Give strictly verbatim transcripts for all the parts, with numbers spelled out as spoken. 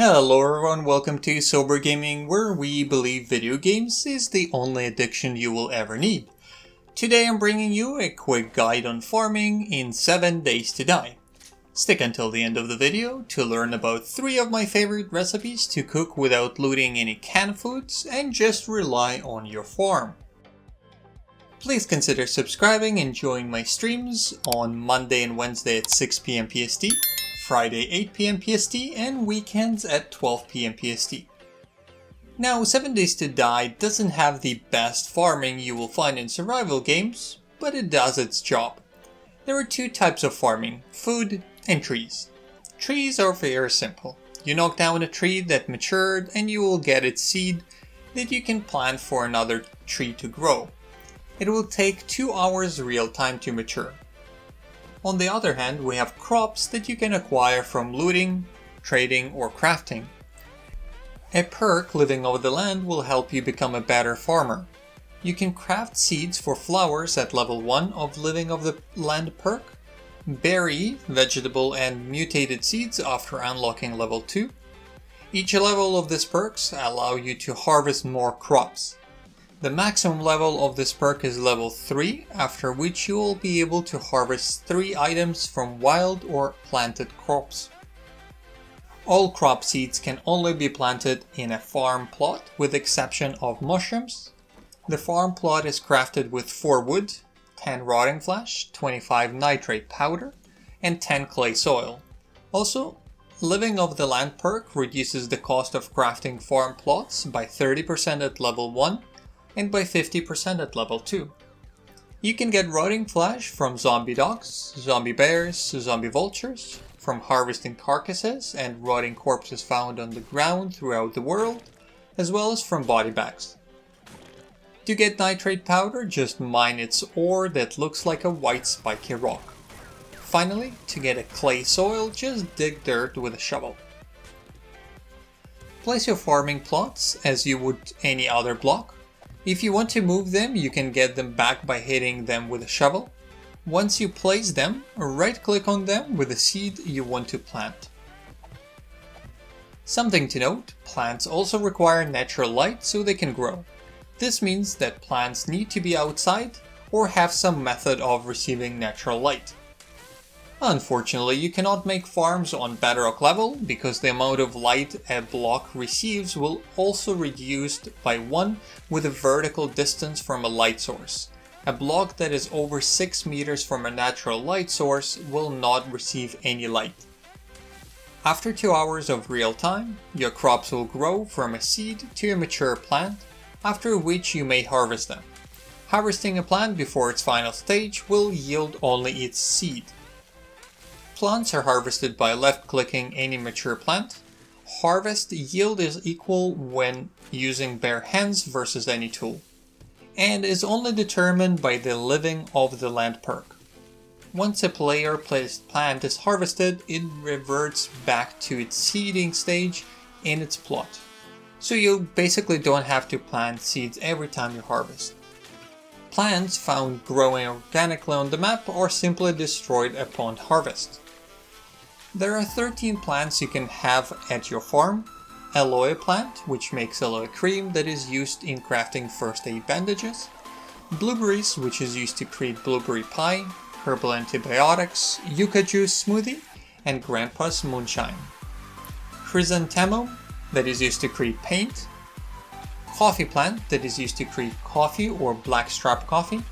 Hello everyone, welcome to Sober Gaming, where we believe video games is the only addiction you will ever need. Today I'm bringing you a quick guide on farming in seven days to die. Stick until the end of the video to learn about three of my favorite recipes to cook without looting any canned foods and just rely on your farm. Please consider subscribing and joining my streams on Monday and Wednesday at six p m P S T. Friday eight p m P S T and weekends at twelve p m P S T. Now, seven days to die doesn't have the best farming you will find in survival games, but it does its job. There are two types of farming, food and trees. Trees are very simple. You knock down a tree that matured and you will get its seed that you can plant for another tree to grow. It will take two hours real time to mature. On the other hand, we have crops that you can acquire from looting, trading or crafting. A perk, Living of the Land, will help you become a better farmer. You can craft seeds for flowers at level one of Living of the Land perk, berry, vegetable and mutated seeds after unlocking level two. Each level of these perks allow you to harvest more crops. The maximum level of this perk is level three, after which you will be able to harvest three items from wild or planted crops. All crop seeds can only be planted in a farm plot, with exception of mushrooms. The farm plot is crafted with four wood, ten rotting flesh, twenty-five nitrate powder, and ten clay soil. Also, Living of the Land perk reduces the cost of crafting farm plots by thirty percent at level one. And by fifty percent at level two. You can get rotting flesh from zombie dogs, zombie bears, zombie vultures, from harvesting carcasses and rotting corpses found on the ground throughout the world, as well as from body bags. To get nitrate powder, just mine its ore that looks like a white spiky rock. Finally, to get a clay soil, just dig dirt with a shovel. Place your farming plots as you would any other block. If you want to move them, you can get them back by hitting them with a shovel. Once you place them, right-click on them with the seed you want to plant. Something to note, plants also require natural light so they can grow. This means that plants need to be outside or have some method of receiving natural light. Unfortunately, you cannot make farms on bedrock level because the amount of light a block receives will also be reduced by one with a vertical distance from a light source. A block that is over six meters from a natural light source will not receive any light. After two hours of real time, your crops will grow from a seed to a mature plant, after which you may harvest them. Harvesting a plant before its final stage will yield only its seed. Plants are harvested by left-clicking any mature plant. Harvest yield is equal when using bare hands versus any tool, and is only determined by the Living of the Land perk. Once a player-placed plant is harvested, it reverts back to its seeding stage in its plot. So you basically don't have to plant seeds every time you harvest. Plants found growing organically on the map are simply destroyed upon harvest. There are thirteen plants you can have at your farm. Aloe plant, which makes aloe cream that is used in crafting first aid bandages. Blueberries, which is used to create blueberry pie, herbal antibiotics, yucca juice smoothie, and grandpa's moonshine. Chrysanthemum, that is used to create paint. Coffee plant, that is used to create coffee or blackstrap coffee.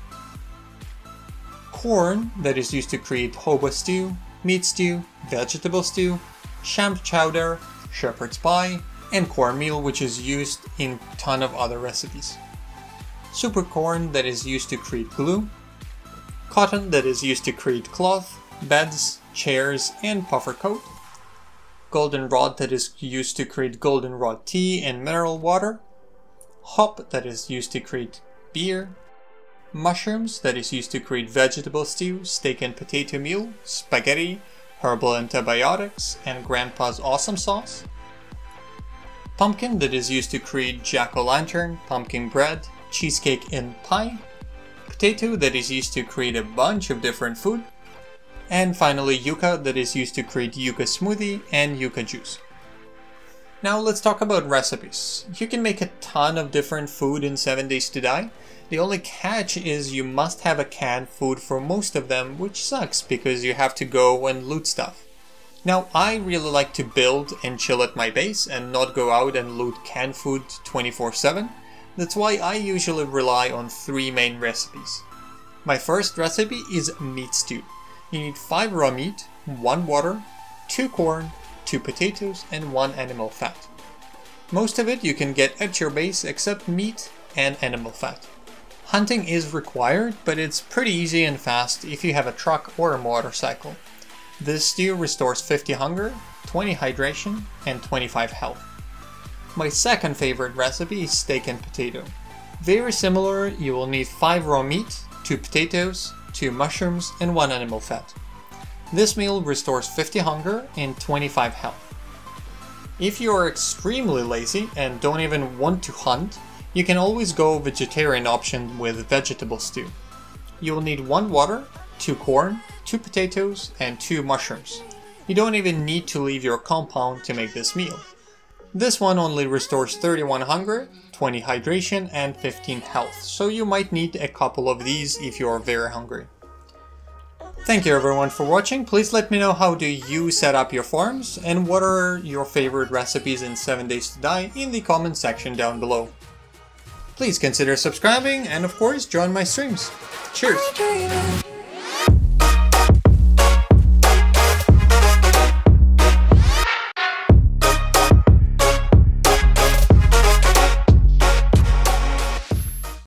Corn, that is used to create hobo stew, meat stew, vegetable stew, champ chowder, shepherd's pie, and cornmeal, which is used in a ton of other recipes. Super corn, that is used to create glue. Cotton, that is used to create cloth, beds, chairs, and puffer coat. Goldenrod, that is used to create goldenrod tea and mineral water. Hop, that is used to create beer. Mushrooms, that is used to create vegetable stew, steak and potato meal, spaghetti, herbal antibiotics, and grandpa's awesome sauce. Pumpkin, that is used to create jack-o'-lantern, pumpkin bread, cheesecake and pie. Potato, that is used to create a bunch of different food. And finally yucca, that is used to create yucca smoothie and yucca juice. Now let's talk about recipes. You can make a ton of different food in seven days to die. The only catch is you must have a canned food for most of them, which sucks because you have to go and loot stuff. Now I really like to build and chill at my base and not go out and loot canned food twenty-four seven. That's why I usually rely on three main recipes. My first recipe is meat stew. You need five raw meat, one water, two corn, two potatoes and one animal fat. Most of it you can get at your base except meat and animal fat. Hunting is required, but it's pretty easy and fast if you have a truck or a motorcycle. This stew restores fifty hunger, twenty hydration and twenty-five health. My second favorite recipe is steak and potato. Very similar, you will need five raw meat, two potatoes, two mushrooms and one animal fat. This meal restores fifty hunger and twenty-five health. If you are extremely lazy and don't even want to hunt, you can always go vegetarian option with vegetable stew. You will need one water, two corn, two potatoes and two mushrooms. You don't even need to leave your compound to make this meal. This one only restores thirty-one hunger, twenty hydration and fifteen health, so you might need a couple of these if you are very hungry. Thank you everyone for watching. Please let me know how do you set up your farms and what are your favorite recipes in seven days to die in the comment section down below. Please consider subscribing and of course join my streams. Cheers!